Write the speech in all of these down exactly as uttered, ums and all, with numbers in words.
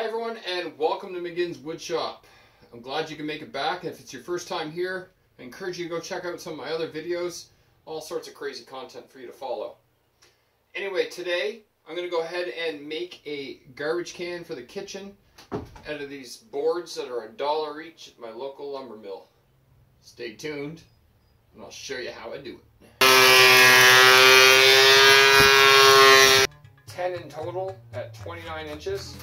Hi everyone, and welcome to McGinn's Woodshop. I'm glad you can make it back. If it's your first time here, I encourage you to go check out some of my other videos. All sorts of crazy content for you to follow. Anyway, today I'm going to go ahead and make a garbage can for the kitchen out of these boards that are a dollar each at my local lumber mill. Stay tuned, and I'll show you how I do it. ten in total at twenty-nine inches.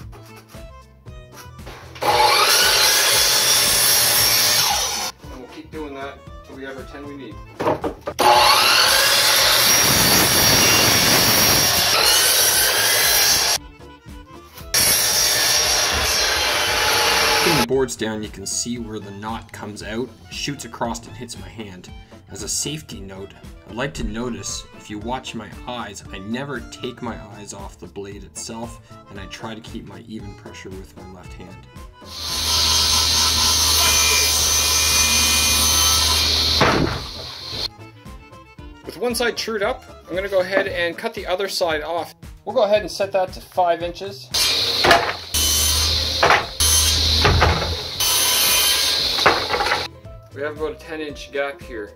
And we'll keep doing that until we have our ten we need. Putting the boards down, you can see where the knot comes out, shoots across, and hits my hand. As a safety note, I'd like to notice, if you watch my eyes, I never take my eyes off the blade itself, and I try to keep my even pressure with my left hand. With one side trued up, I'm going to go ahead and cut the other side off. We'll go ahead and set that to five inches. We have about a ten inch gap here.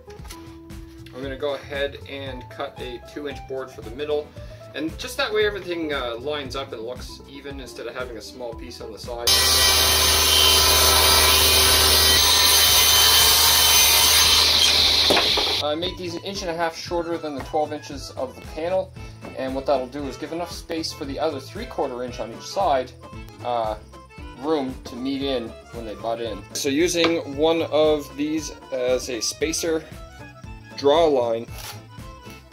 I'm going to go ahead and cut a two inch board for the middle, and just that way everything uh, lines up and looks even instead of having a small piece on the side. I made these an inch and a half shorter than the twelve inches of the panel, and what that'll do is give enough space for the other three quarter inch on each side. Uh, room to meet in when they butt in. So using one of these as a spacer, draw a line,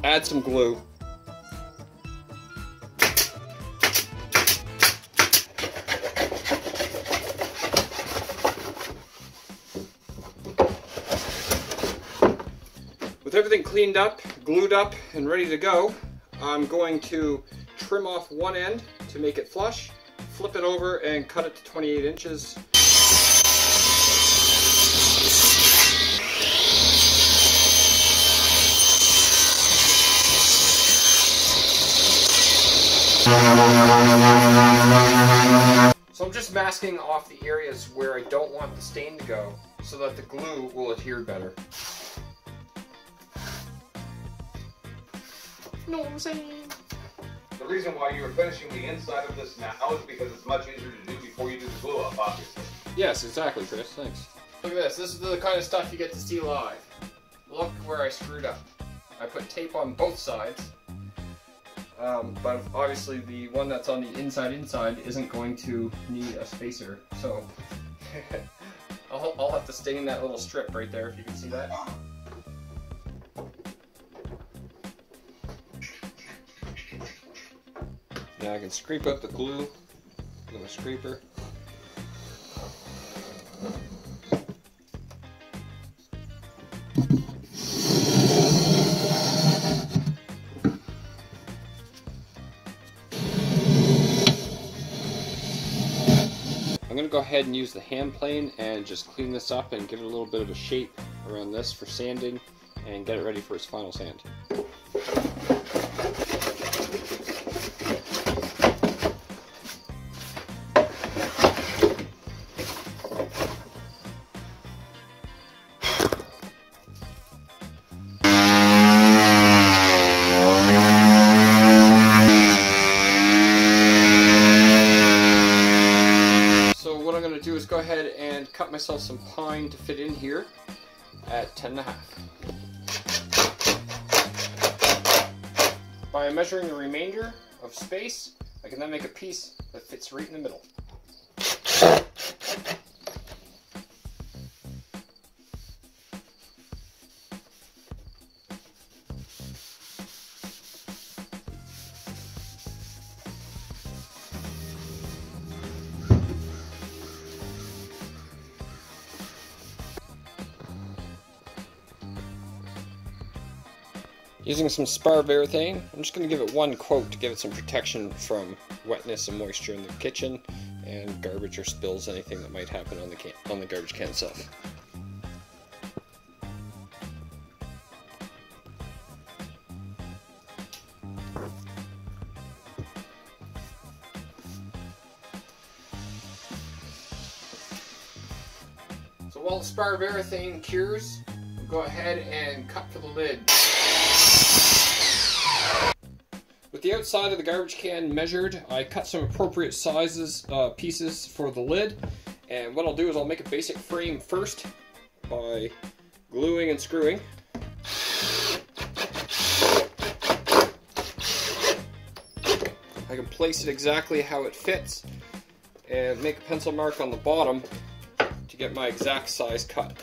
add some glue, with everything cleaned up, glued up, and ready to go, I'm going to trim off one end to make it flush, flip it over, and cut it to twenty-eight inches. So I'm just masking off the areas where I don't want the stain to go so that the glue will adhere better. You know what I'm saying? The reason why you are finishing the inside of this now is because it's much easier to do before you do the glue up, obviously. Yes, exactly, Chris. Thanks. Look at this. This is the kind of stuff you get to see live. Look where I screwed up. I put tape on both sides, um, but obviously the one that's on the inside inside isn't going to need a spacer, so I'll, I'll have to stain that little strip right there, if you can see that. Now I can scrape up the glue with a scraper. I'm going to go ahead and use the hand plane and just clean this up and give it a little bit of a shape around this for sanding and get it ready for its final sand. Go ahead and cut myself some pine to fit in here at ten and a half. By measuring the remainder of space, I can then make a piece that fits right in the middle. Using some spar varathane, I'm just going to give it one coat to give it some protection from wetness and moisture in the kitchen and garbage or spills, anything that might happen on the can, on the garbage can itself. while the spar varathane cures, go ahead and cut for the lid. With the outside of the garbage can measured, I cut some appropriate sizes uh, pieces for the lid, and what I'll do is I'll make a basic frame first by gluing and screwing. I can place it exactly how it fits and make a pencil mark on the bottom to get my exact size cut.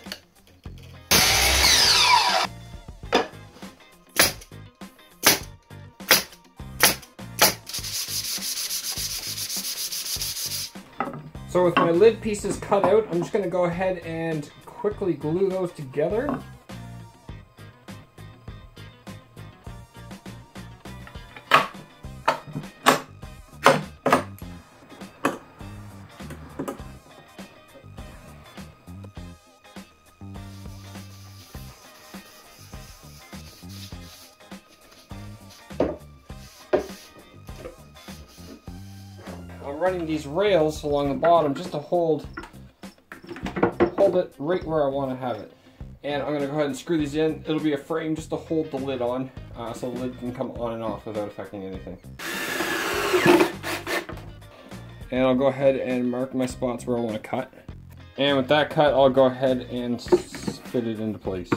So with my lid pieces cut out, I'm just going to go ahead and quickly glue those together. I'm running these rails along the bottom just to hold hold it right where I want to have it. And I'm going to go ahead and screw these in. It'll be a frame just to hold the lid on, uh, so the lid can come on and off without affecting anything. And I'll go ahead and mark my spots where I want to cut. And with that cut, I'll go ahead and fit it into place.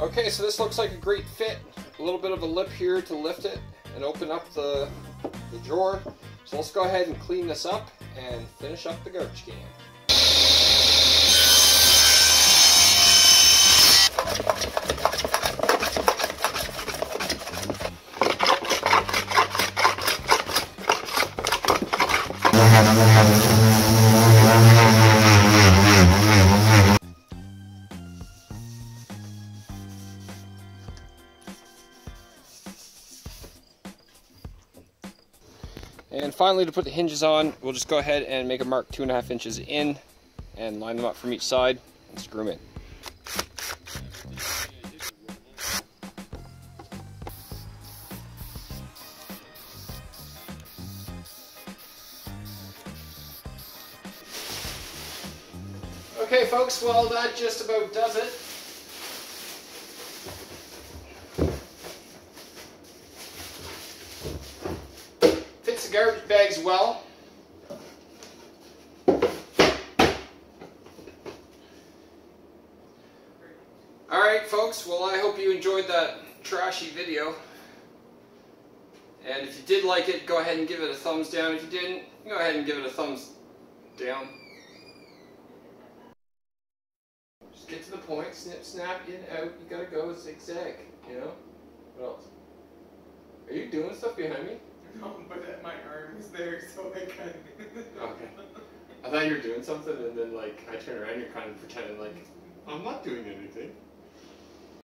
Okay, so this looks like a great fit. A little bit of a lip here to lift it and open up the, the drawer. So let's go ahead and clean this up and finish up the garbage can. And finally, to put the hinges on, we'll just go ahead and make a mark two and a half inches in and line them up from each side and screw them in. Okay folks, well that just about does it. Garbage bags well. Alright folks, well I hope you enjoyed that trashy video. And if you did like it, go ahead and give it a thumbs down. If you didn't, go ahead and give it a thumbs down. Just get to the point, snip, snap, in, out, you gotta go zigzag, you know? What else? Are you doing stuff behind me? No, but my arm is there, so I kind of... Okay. I thought you were doing something, and then, like, I turn around and you're kind of pretending, like, I'm not doing anything.